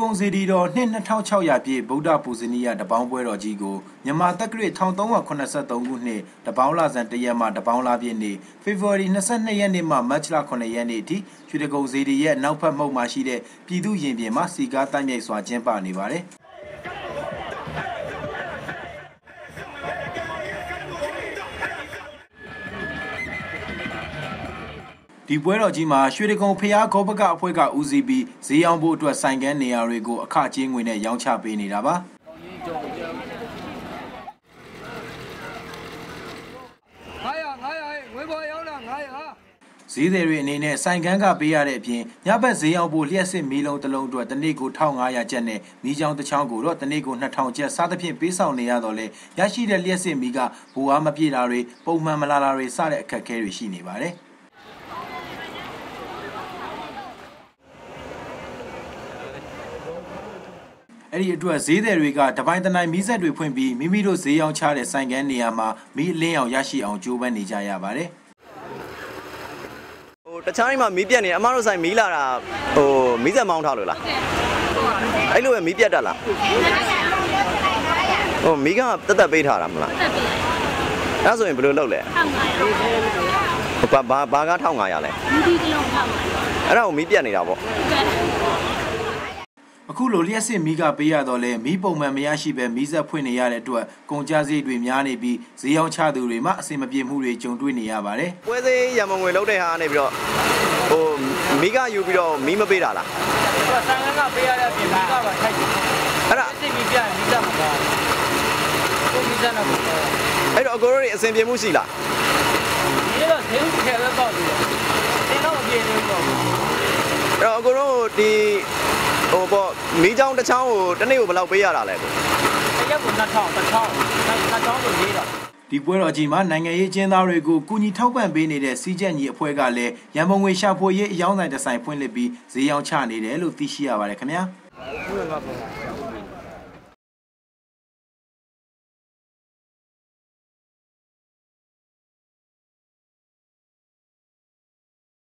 ကုန်စေတီတော်နှစ် 2600 ပြည့်ဗုဒ္ဓပူဇနီယတပေါင်းပွဲတော်ကြီးကိုမြန်မာတက္ကရာ1383ခုနှစ်တပေါင်းလဆန်တရက်မှတပေါင်းလပြည့်နေ့ဖေဖော်ဝါရီ22ရက်နေ့မှမတ်လ9ရက်နေ့အထိရွှေတကုံစေတီရဲ့နောက်ဖက်မုတ်မှာရှိတဲ့ပြည်သူရင်ပြင်မှာစီကားတိုက်ရိုက်စွာကျင်းပနေပါတယ်။ဒီပွဲတော်ကြီးမှာရွှေတဂုံဖျားဂေါပကအဖွဲ့ကဦးစီးပြီးဈေးအောင်ဖို့အတွက်ဆိုင်ကန်းနေရာတွေကိုအခကြေးငွေနဲ့ရောင်းချပေးနေတာပါဈေးသည်တွေအနေနဲ့ဆိုင်ကန်းကပေးရတဲ့အပြင်ညဘက်ဈေးအောင်ဖို့လျှက်စစ်မီးလုံးတစ်လုံးအတွက်တစ်နေ့ကို 1,500 ကျပ်နဲ့မီးချောင်းတစ်ချောင်းကိုတော့တစ်နေ့ကို 2,000 ကျပ်စသဖြင့်ပေးဆောင်နေရတော့လေရရှိတဲ့လျှက်စစ်မီးကဘူအားမပြေတာတွေပုံမှန်မလာတာတွေစတဲ့အခက်အခဲတွေရှိနေပါတယ်အဲ့ဒီအတွက်ဈေးသည်တွေကတပိုင်းတနိုင်မီးစက်တွေဖွင့်ပြီးမိမိတို့ဈေးရောင်းချတဲ့ဆိုင်ကန်းနေရာမှာမီးအလင်းအောင်ရရှိအောင်ကြိုးပမ်းနေကြရပါတယ်။ဟိုတခြားနေ့မှာမီးပြတ်နေအမတို့ဆိုင်မီးလာတာဟိုမီးစက်မောင်းထားလို့လား။အဲ့လိုပဲမီးပြတ်တာလား။ဟိုမီးကတက်ပေးထားတာမလား။အဲ့ဆိုရင်ဘယ်လိုလုပ်လဲ။ဘာက 1,500 လဲ။မီးဒီကလုံး 1,500 အဲ့ဒါကိုမီးပြတ်နေတာပေါ့။အခုလိုလျှက်စစ်မီးကပေးရတော့လဲမီးပုံမှန်မရရှိပဲမီးစက်ဖွင့်နေရတဲ့အတွက်ကုန်ကြစည်တွေများနေပြီးဈေးအောင်ချသူတွေမှအဆင်မပြေမှုတွေကြုံတွေ့နေရပါတယ်။ပွဲစည်းရမငွေလောက်တဲ့ဟာနေပြီးတော့ဟိုမီးကယူပြီးတော့မီးမပေးတာလား။ဟိုဆန်ကန်းကပေးရတဲ့အပြင်မီးကပါထိုက်တယ်။အဲ့ဒါစစ်မီးပြရင်မီးစက်မပါဘူး။ကိုမီးစက်တော့အဲ့တော့အကိုတို့တွေအဆင်ပြေမှုရှိလား။ဒီတော့ဈေးခဲပဲပေါ့လေ။ဈေးတော့မပြေဘူးပေါ့။အဲ့တော့အကိုတို့ဒီဟိုပေါ့မီးချောင်းတစ်ချောင်းကိုတစ်နေ့ကိုဘယ်လောက်ပေးရတာလဲကိုတစ်ရက်ကို 2,000 တစ်ချောင်းတစ်ချောင်းကိုရေးတာဒီပွဲတော်ကြီးမှာနိုင်ငံရေးကျင်းသားတွေကိုကူညီထောက်ပံ့ပေးနေတဲ့စီးကျက်ညီအဖွဲ့ကလည်းရန်ပုံငွေရှာဖွေရေးအယောင်းဆိုင်တစ်ဆိုင်ဖွင့်လှစ်ပြီးဈေးရောင်းချနေတယ်လို့သိရှိရပါတယ်ခင်ဗျာ